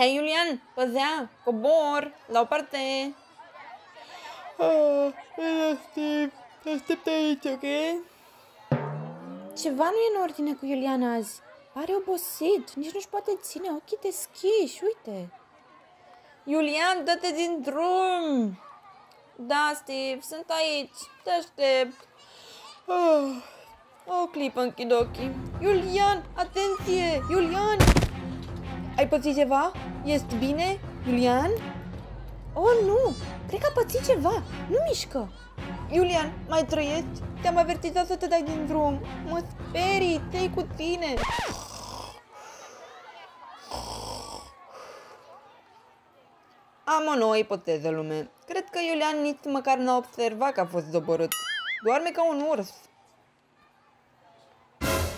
Hei, Iulian, păzea, cobor, la o parte. Așteptă aici, ok? Ceva nu e în ordine cu Iulian azi. Pare obosit, nici nu-și poate ține ochii deschiși, uite. Iulian, dă-te din drum! Da, Steve, sunt aici, te aștept. O clipă închid ochii. Iulian, atenție! Iulian! Ai pățit ceva? Ești bine? Iulian? Oh, nu! Cred că a pățit ceva. Nu mișcă! Iulian, mai trăiești? Te-am avertizat să te dai din drum. Mă sperii, te-i cu tine! Am o nouă ipoteză, lume. Cred că Iulian nici măcar n-a observat că a fost doborât. Doarme ca un urs.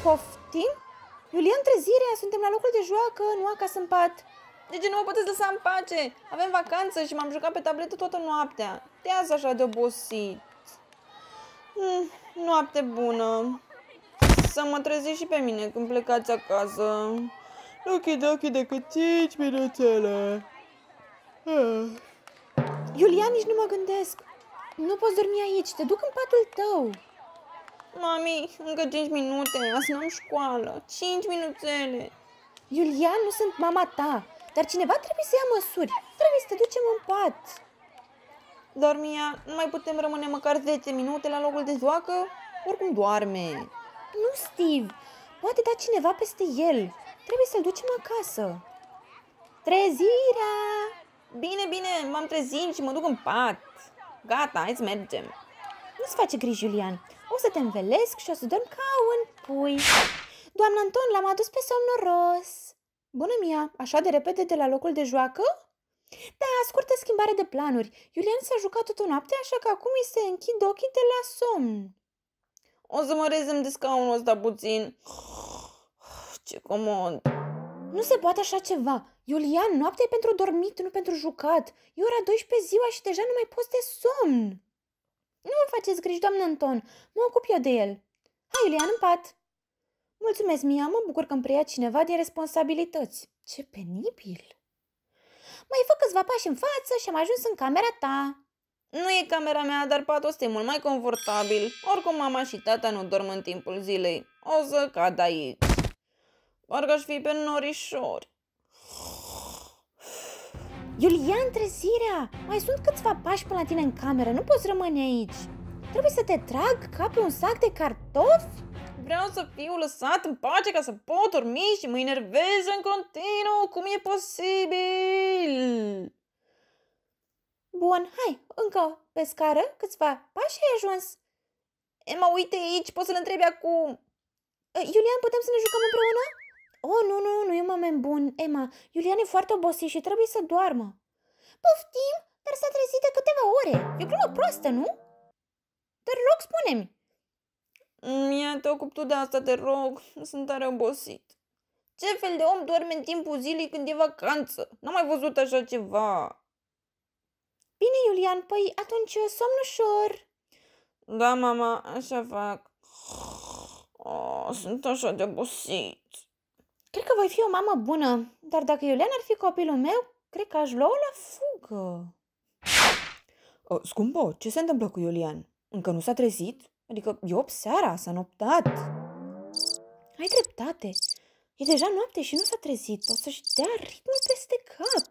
Poftim? Iulian, trezirea, suntem la locul de joacă, nu acasă în pat. De ce nu mă puteți lăsa în pace? Avem vacanță și m-am jucat pe tabletă toată noaptea. Te-ați așa de obosit. Noapte bună. Să mă trezi și pe mine când plecați acasă. Ok, decât 5 minutele. Iulian, nici nu mă gândesc. Nu poți dormi aici, te duc în patul tău. Mami, încă 5 minute, azi n-am școală. 5 minutele. Iulian, nu sunt mama ta, dar cineva trebuie să ia măsuri. Trebuie să te ducem în pat. Dar, Mia, nu mai putem rămâne măcar 10 minute la locul de joacă? Oricum doarme. Nu, Steve, poate da cineva peste el. Trebuie să-l ducem acasă. Trezirea! Bine, m-am trezit și mă duc în pat. Gata, hai să mergem. Nu-ți face griji, Iulian. O să te învelesc și o să dorm ca un pui. Doamna Anton, l-am adus pe somnoros. Bună, Mia, așa de repede de la locul de joacă? Da, scurtă schimbare de planuri. Iulian s-a jucat toată noaptea, așa că acum îi se închid ochii de la somn. O să mă rezem de scaunul ăsta puțin. Ce comod. Nu se poate așa ceva. Iulian, noaptea e pentru dormit, nu pentru jucat. E ora 12 ziua și deja nu mai poți de somn. Nu vă faceți griji, doamnă Anton. Mă ocup eu de el. Hai, Iulian, în pat. Mulțumesc, Mia. Mă bucur că îmi preia cineva din responsabilități. Ce penibil. Mai fă câțiva pași în față și am ajuns în camera ta. Nu e camera mea, dar patul este mult mai confortabil. Oricum, mama și tata nu dorm în timpul zilei. O să cad aici. Parcă aș fi pe norișori. Iulian, trezirea! Mai sunt câțiva pași până la tine în cameră, nu poți rămâne aici. Trebuie să te trag ca pe un sac de cartofi? Vreau să fiu lăsat în pace ca să pot dormi și mă enervez în continuu. Cum e posibil? Bun, hai, încă pe scară câțiva pași ai ajuns. Emma, uite aici, poți să-l întrebi acum. Iulian, putem să ne jucăm împreună? Oh, nu e un moment bun, Emma. Iulian e foarte obosit și trebuie să doarmă. Poftim, dar s-a trezit de câteva ore. E o glumă proastă, nu? Te rog, spune-mi. Mie, te ocup tu de asta, te rog. Sunt tare obosit. Ce fel de om doarme în timpul zilei când e vacanță? N-am mai văzut așa ceva. Bine, Iulian, păi atunci somn ușor. Da, mama, așa fac. Oh, sunt așa de obosit. Cred că voi fi o mamă bună, dar dacă Iulian ar fi copilul meu, cred că aș lua-o la fugă. Scumpo, ce se întâmplă cu Iulian? Încă nu s-a trezit? Adică e 8 seara, s-a noptat. Ai dreptate. E deja noapte și nu s-a trezit. O să-și dea ritmul peste cap.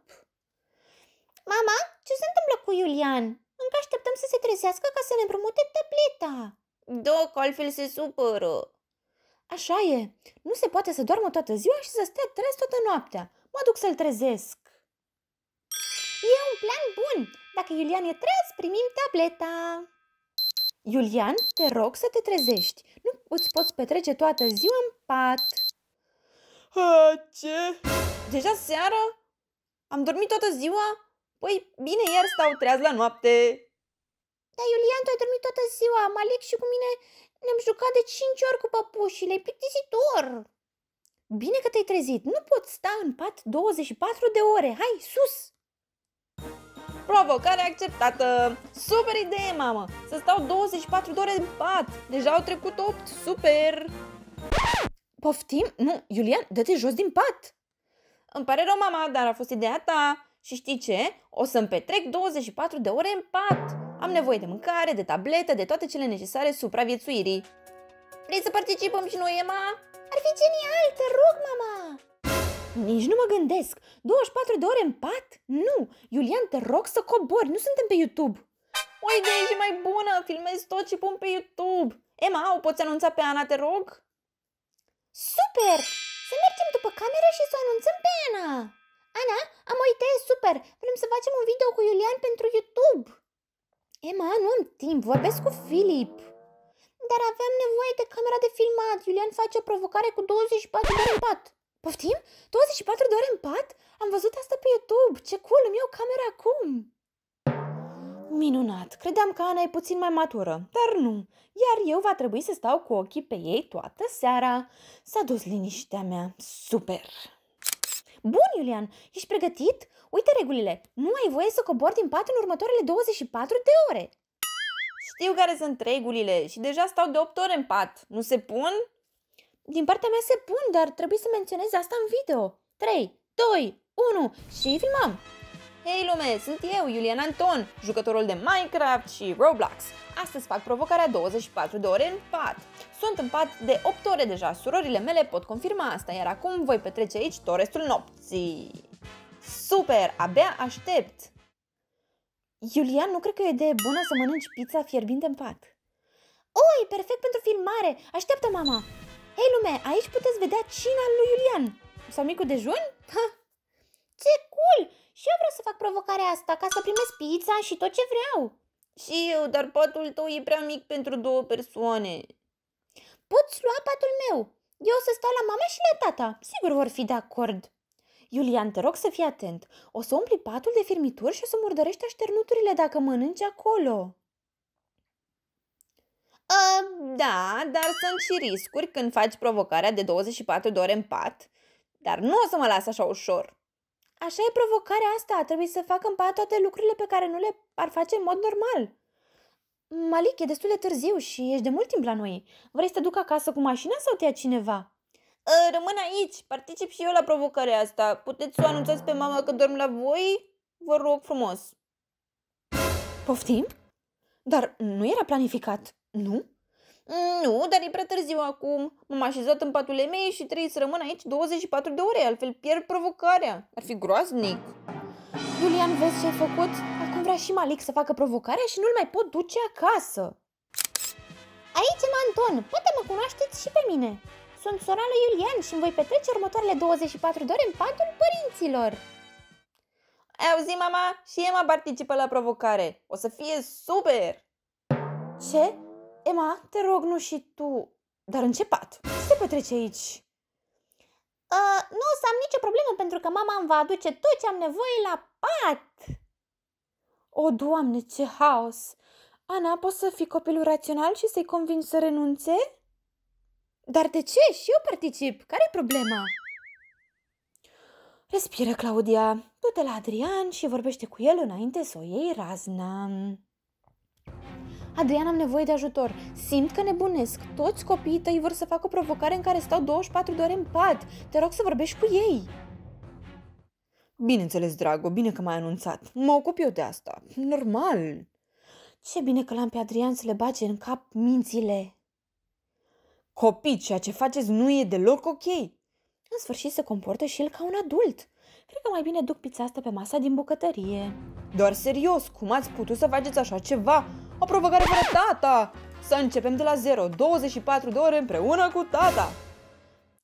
Mama, ce se întâmplă cu Iulian? Încă așteptăm să se trezească ca să ne împrumute tableta. Doc, altfel se supără. Așa e. Nu se poate să doarmă toată ziua și să stea trez toată noaptea. Mă duc să-l trezesc. E un plan bun. Dacă Iulian e trez, primim tableta. Iulian, te rog să te trezești. Nu îți poți petrece toată ziua în pat. Ce? Deja seara? Am dormit toată ziua? Păi bine, iar stau treaz la noapte. Dar Iulian, tu ai dormit toată ziua. Malik și cu mine ne-am jucat de 5 ori cu păpușile, e plictisitor. Bine că te-ai trezit. Nu pot sta în pat 24 de ore. Hai, sus! Provocare acceptată. Super idee, mamă! Să stau 24 de ore în pat. Deja au trecut 8. Super! Poftim? Nu, Iulian, dă-te jos din pat. Îmi pare rău, mama, dar a fost ideea ta. Și știi ce? O să-mi petrec 24 de ore în pat. Am nevoie de mâncare, de tabletă, de toate cele necesare supraviețuirii. Vrei să participăm și noi, Emma? Ar fi genial, te rog, mama! Nici nu mă gândesc. 24 de ore în pat? Nu! Iulian, te rog să cobori, nu suntem pe YouTube. O idee și mai bună, filmez tot și pun pe YouTube. Emma, o poți anunța pe Ana, te rog? Super! Să mergem după cameră și să o anunțăm pe Ana! Ana, am o idee super! Vrem să facem un video cu Iulian pentru YouTube! Emma, nu am timp, vorbesc cu Filip! Dar aveam nevoie de camera de filmat! Iulian face o provocare cu 24 de ore în pat! Poftim? 24 de ore în pat? Am văzut asta pe YouTube! Ce cool, îmi iau camera acum! Minunat! Credeam că Ana e puțin mai matură, dar nu. Iar eu va trebui să stau cu ochii pe ei toată seara. S-a dus liniștea mea. Super! Bun, Iulian! Ești pregătit? Uite regulile! Nu ai voie să cobori din pat în următoarele 24 de ore! Știu care sunt regulile și deja stau de 8 ore în pat. Nu se pun? Din partea mea se pun, dar trebuie să menționez asta în video. 3, 2, 1 și filmăm! Hei lume, sunt eu, Iulian Anton, jucătorul de Minecraft și Roblox. Astăzi fac provocarea 24 de ore în pat. Sunt în pat de 8 ore deja, surorile mele pot confirma asta, iar acum voi petrece aici tot restul nopții. Super, abia aștept! Iulian, nu cred că e o idee bună să mănânci pizza fierbinte în pat. Oi, perfect pentru filmare! Așteaptă, mama! Hei lume, aici puteți vedea cina lui Iulian. Sau micul dejun? Ha! Ce cool! Și eu vreau să fac provocarea asta ca să primesc pizza și tot ce vreau. Și eu, dar patul tău e prea mic pentru două persoane. Poți lua patul meu. Eu o să stau la mama și la tata. Sigur vor fi de acord. Iulian, te rog să fii atent. O să umpli patul de firmituri și o să murdărești așternuturile dacă mănânci acolo. Da, dar sunt și riscuri când faci provocarea de 24 de ore în pat. Dar nu o să mă las așa ușor. Așa e provocarea asta, trebuie să fac în pat toate lucrurile pe care nu le ar face în mod normal. Malik, e destul de târziu și ești de mult timp la noi. Vrei să te duc acasă cu mașina sau te ia cineva? Rămân aici, particip și eu la provocarea asta. Puteți să o anunțați pe mama că dorm la voi? Vă rog frumos. Poftim? Dar nu era planificat, nu? Nu, dar e prea târziu acum. M-am așezat în patul Emei și trebuie să rămân aici 24 de ore, altfel pierd provocarea. Ar fi groaznic. Iulian, vezi ce ai făcut? Acum vrea și Malik să facă provocarea și nu-l mai pot duce acasă. Aici e Anton, poate mă cunoașteți și pe mine. Sunt sora lui Iulian și îmi voi petrece următoarele 24 de ore în patul părinților. Ai auzit, mama? Și Emma participă la provocare. O să fie super! Ce? Emma, te rog, nu și tu. Dar în ce pat? Ce se petrece aici? Nu o să am nicio problemă pentru că mama îmi va aduce tot ce am nevoie la pat. O, Doamne, ce haos! Ana, poți să fii copilul rațional și să-i convingi să renunțe? Dar de ce? Și eu particip. Care-i problema? Respiră, Claudia. Du-te la Adrian și vorbește cu el înainte să o iei razna. Adrian, am nevoie de ajutor. Simt că nebunesc. Toți copiii tăi vor să facă o provocare în care stau 24 de ore în pat. Te rog să vorbești cu ei. Bineînțeles, Drago, bine că m-ai anunțat. Mă ocup eu de asta. Normal. Ce bine că l-am pe Adrian să le bage în cap mințile. Copii, ceea ce faceți nu e deloc ok. În sfârșit se comportă și el ca un adult. Cred că mai bine duc pizza asta pe masa din bucătărie. Doar serios, cum ați putut să faceți așa ceva? O provocare fără tata! Să începem de la zero, 24 de ore împreună cu tata!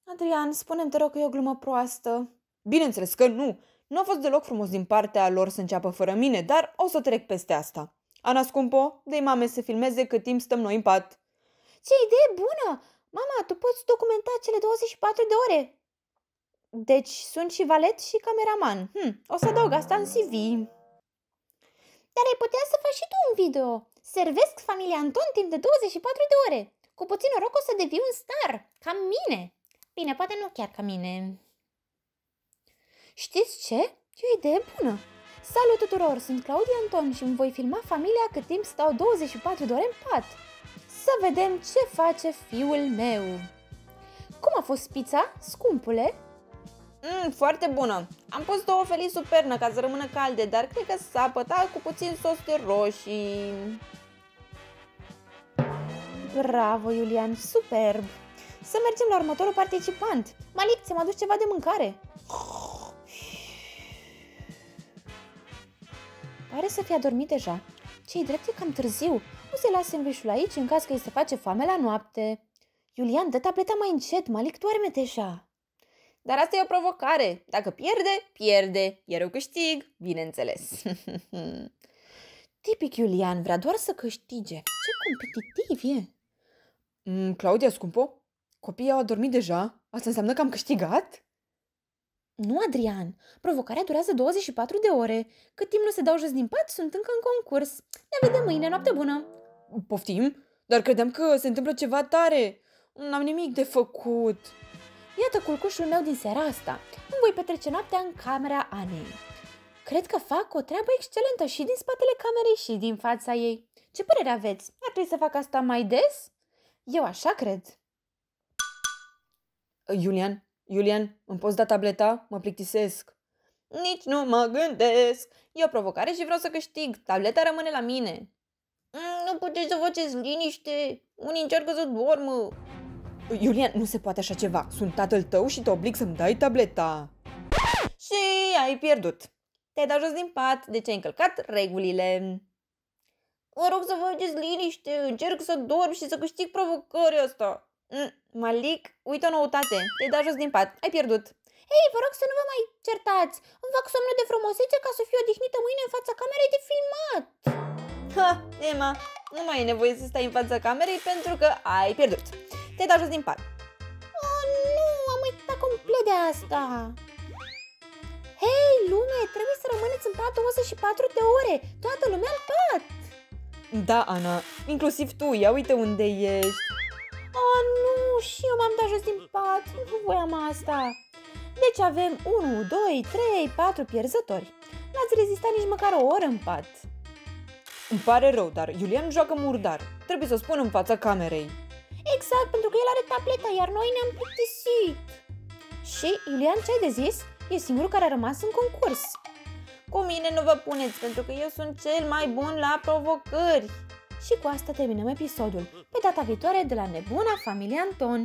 Adrian, spune-mi, te rog, că e o glumă proastă. Bineînțeles că nu! Nu a fost deloc frumos din partea lor să înceapă fără mine, dar o să trec peste asta. Ana, scumpo, dă-i mame să filmeze cât timp stăm noi în pat. Ce idee bună! Mama, tu poți documenta cele 24 de ore! Deci sunt și valet și cameraman. O să adaug asta în CV. Dar ai putea să faci și tu un video. Servesc familia Anton timp de 24 de ore. Cu puțin noroc o să devii un star, ca mine. Bine, poate nu chiar ca mine. Știți ce? E o idee bună. Salut tuturor, sunt Claudia Anton și îmi voi filma familia cât timp stau 24 de ore în pat. Să vedem ce face fiul meu. Cum a fost pizza, scumpule? Foarte bună! Am pus două felii supernă ca să rămână calde, dar cred că s-a pătat cu puțin sos de roșii. Bravo, Iulian! Superb! Să mergem la următorul participant. Malik, ți-am adus ceva de mâncare. Pare să fie adormit deja. Ce-i drept, e cam târziu. Nu se lasă sandvișul aici în caz că îi se face foame la noapte. Iulian, dă tableta mai încet, Malik doarme deja. Dar asta e o provocare. Dacă pierde, pierde. Iar eu câștig, bineînțeles. Tipic Iulian, vrea doar să câștige. Ce competitiv e. Claudia, scumpo, copiii au adormit deja? Asta înseamnă că am câștigat? Nu, Adrian. Provocarea durează 24 de ore. Cât timp nu se dau jos din pat, sunt încă în concurs. Ne vedem mâine, noapte bună. Poftim? Dar credeam că se întâmplă ceva tare. N-am nimic de făcut. Iată culcușul meu din seara asta. Îmi voi petrece noaptea în camera Anei. Cred că fac o treabă excelentă și din spatele camerei și din fața ei. Ce părere aveți? Ar trebui să fac asta mai des? Eu așa cred. Iulian, îmi poți da tableta? Mă plictisesc. Nici nu mă gândesc. E o provocare și vreau să câștig. Tableta rămâne la mine. Nu puteți să faceți liniște. Unii încearcă să dormă. Iulian, nu se poate așa ceva. Sunt tatăl tău și te oblig să-mi dai tableta. Și ai pierdut. Te-ai dat jos din pat. Deci ai încălcat regulile. Vă rog să faceți liniște. Încerc să dorm și să câștig provocarea asta. Malik, uite o noutate. Te-ai dat jos din pat. Ai pierdut. Hei, vă rog să nu vă mai certați. Îmi fac somnul de frumusețe ca să fiu odihnită mâine în fața camerei de filmat. Ha, Emma, nu mai e nevoie să stai în fața camerei pentru că ai pierdut. Te-ai dat jos din pat. Oh, nu, am uitat complet de asta. Hei, lume, trebuie să rămâneți în pat 24 de ore. Toată lumea în pat. Da, Ana, inclusiv tu. Ia uite unde ești. Oh, nu, și eu m-am dat jos din pat. Nu voiam asta. Deci avem 1, 2, 3, 4 pierzători. N-ați rezistat nici măcar o oră în pat. Îmi pare rău, dar Iulian joacă murdar. Trebuie să o spun în fața camerei. Exact, pentru că el are tableta, iar noi ne-am plictisit. Și, Iulian, ce ai de zis? E singurul care a rămas în concurs. Cu mine nu vă puneți, pentru că eu sunt cel mai bun la provocări. Și cu asta terminăm episodul. Pe data viitoare de la nebuna Familia Anton.